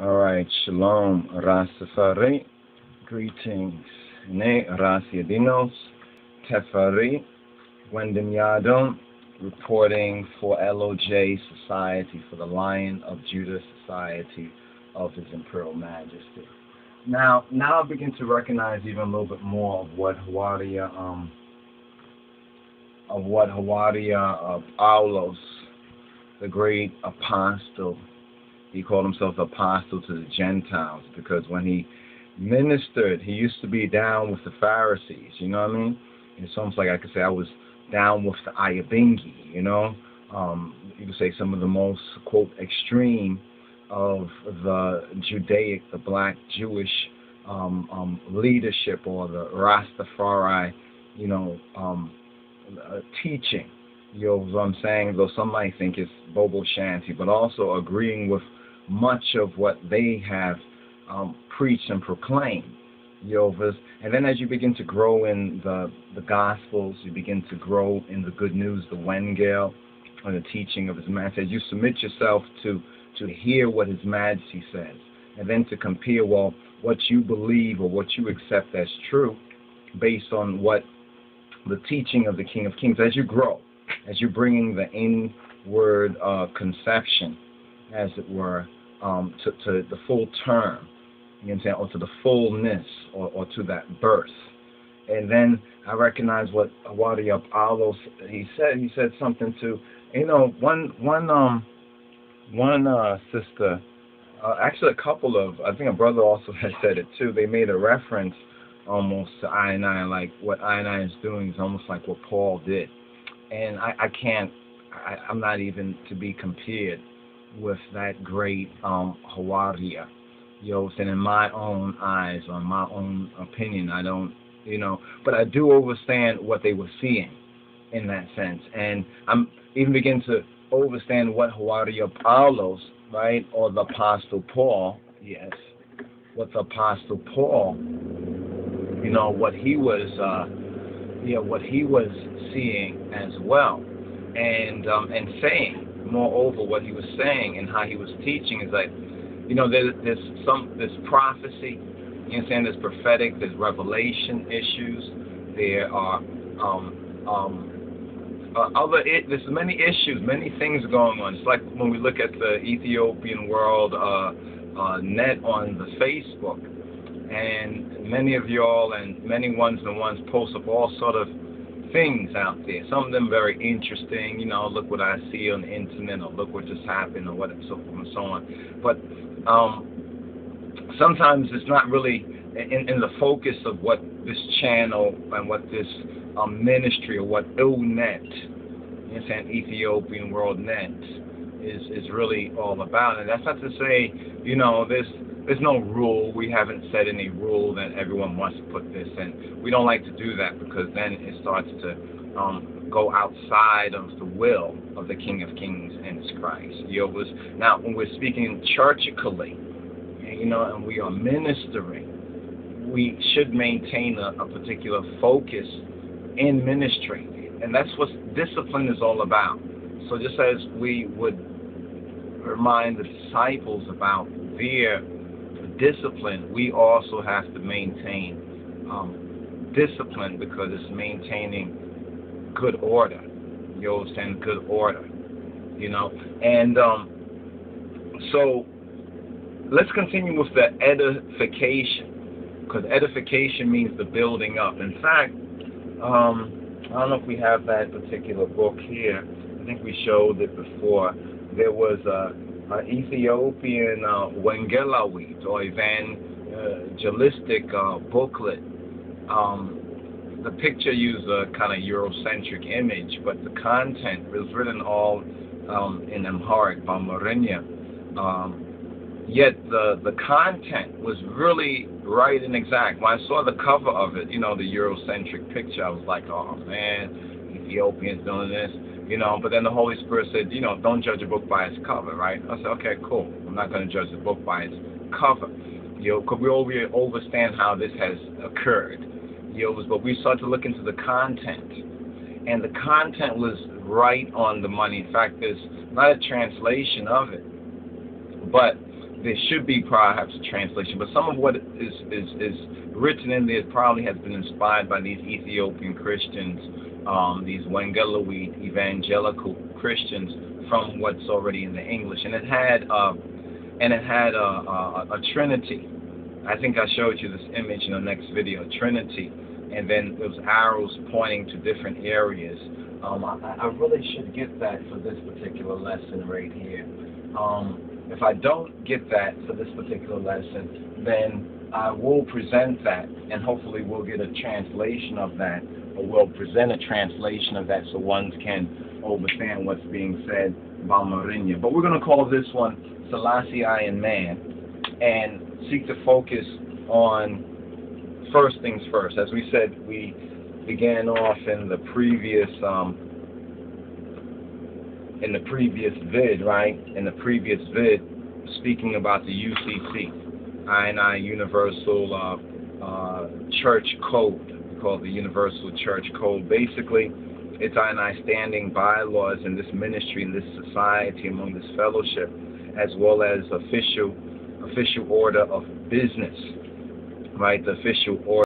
All right, Shalom Ras Tafari. Greetings. Ne Ras Iadonis Tafari. Wendim Yadon, reporting for LOJ Society, for the Lion of Judah Society of His Imperial Majesty. Now I begin to recognize even a little bit more of what Hawaria of Aulos, the great apostle. He called himself the apostle to the Gentiles because when he ministered, he used to be down with the Pharisees, you know what I mean? It's almost like I could say I was down with the Ayubingi, you know? You could say some of the most, quote, extreme of the Judaic, the black Jewish leadership or the Rastafari, you know, teaching. You know what I'm saying? Though some might think it's Bobo Shanti, but also agreeing with much of what they have preached and proclaimed. Yovas. And then as you begin to grow in the Gospels, you begin to grow in the Good News, the Wengel, and the teaching of His Majesty. As you submit yourself to hear what His Majesty says, and then to compare, well, what you believe or what you accept as true based on what the teaching of the King of Kings. As you grow, as you're bringing the inward conception, as it were, to the full term, you know what I'm saying, or to the fullness, or to that birth. And then I recognize what Hawaria of Aulos, he said something to, you know, one sister, actually a couple of, I think a brother also had said it too, they made a reference almost to I and I, like what I and I is doing is almost like what Paul did. And I'm not even to be compared with that great Hawaria. You know, and in my own eyes, on my own opinion, I don't, you know, but I do understand what they were seeing in that sense. And I'm even beginning to understand what Hawaria Paulos, right, or the Apostle Paul, yes, what the Apostle Paul, you know, what he was, what he was seeing as well, and saying, moreover, what he was saying and how he was teaching is like, you know, there's prophecy, you know, saying there's prophetic, there's revelation issues, there are there's many issues, many things going on. It's like when we look at the Ethiopian World Net on the Facebook, and many of y'all and many ones and ones post up all sort of things out there. Some of them very interesting, you know, look what I see on the internet, or look what just happened, or what, so on and so on. But sometimes it's not really in the focus of what this channel and what this ministry or what ILNET, you know, San Ethiopian World Net, is really all about. And that's not to say, you know, there's no rule. We haven't set any rule that everyone must put this in. We don't like to do that because then it starts to go outside of the will of the King of Kings and His Christ. Now, when we're speaking churchically, you know, and we are ministering, we should maintain a particular focus in ministry. And that's what discipline is all about. So just as we would remind the disciples about their discipline, we also have to maintain discipline, because it's maintaining good order. You understand? Good order, you know. And so let's continue with the edification, because edification means the building up. In fact, I don't know if we have that particular book here. I think we showed it before. There was an Ethiopian Wengelawit, or evangelistic booklet. The picture used a kind of Eurocentric image, but the content was written all in Amharic by Marinya. Yet the content was really right and exact. When I saw the cover of it, you know, the Eurocentric picture, I was like, oh man, Ethiopians doing this. You know, but then the Holy Spirit said, you know, don't judge a book by its cover, right? I said, okay, cool. I'm not going to judge the book by its cover. You know, because we understand how this has occurred. You know, but we started to look into the content. And the content was right on the money. In fact, there's not a translation of it. But there should be perhaps a translation, but some of what is written in there probably has been inspired by these Ethiopian Christians, these Wengelawit evangelical Christians, from what's already in the English. And it had a trinity. I think I showed you this image in the next video, trinity, and then it was arrows pointing to different areas. I really should get that for this particular lesson right here. If I don't get that for this particular lesson, then I will present that, and hopefully we'll get a translation of that, or we'll present a translation of that so one can understand what's being said by Marinya. But we're going to call this one Selassie and Man, and seek to focus on first things first. As we said, we began off in the previous vid, speaking about the UCC, I&I Universal Church Code, called the Universal Church Code. Basically, it's I&I standing bylaws in this ministry, in this society, among this fellowship, as well as official order of business, right? The official order.